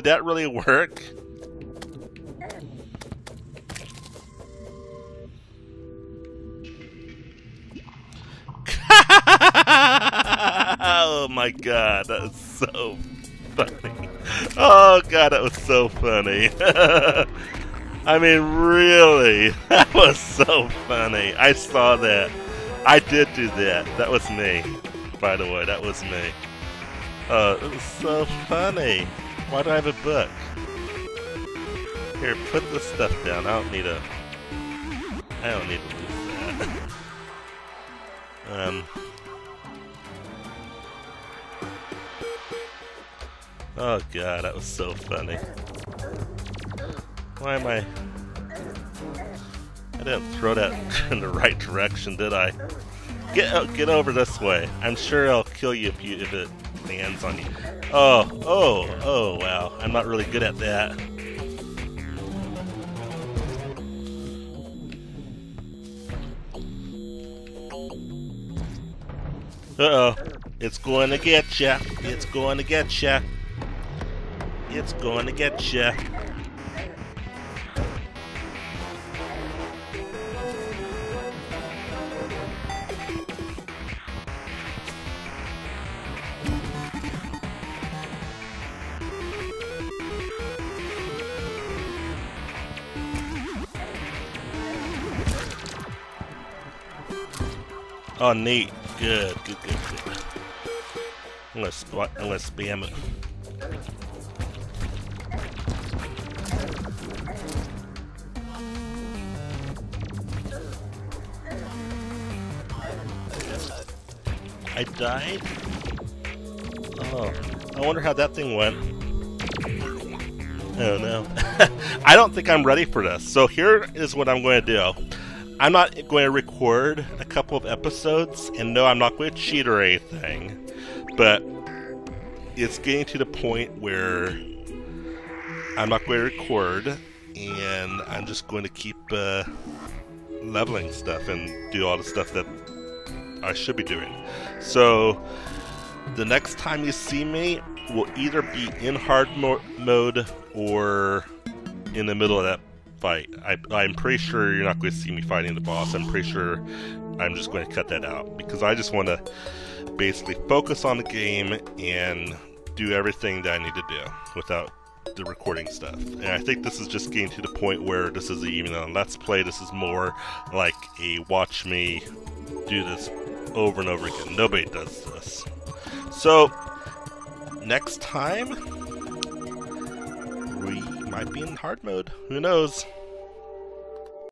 Did that really work? Oh my god, that was so funny. Oh god, that was so funny. I mean, really, that was so funny. I saw that. I did do that. That was me, by the way. That was me. Oh, it was so funny. Why do I have a book? Here, put this stuff down. I don't need to lose that. Oh god, that was so funny. Why am I... I didn't throw that in the right direction, did I? Get over this way. I'm sure I'll kill you if it lands on you. Oh, wow. I'm not really good at that. Uh-oh. It's going to get ya. It's going to get ya. It's going to get ya. Oh, neat. Good. I'm gonna spam it. I died? Oh, I wonder how that thing went. Oh no. I don't think I'm ready for this. So here is what I'm going to do. I'm not going to record a couple of episodes, and no, I'm not going to cheat or anything, but it's getting to the point where I'm not going to record, and I'm just going to keep leveling stuff and do all the stuff that I should be doing. So the next time you see me will either be in hard mode or in the middle of that fight. I'm pretty sure you're not going to see me fighting the boss. I'm pretty sure I'm just going to cut that out because I just want to basically focus on the game and do everything that I need to do without the recording stuff. And I think this is just getting to the point where this isn't even a let's play. This is more like a watch me do this over and over again. Nobody does this. So next time we might be in hard mode. Who knows?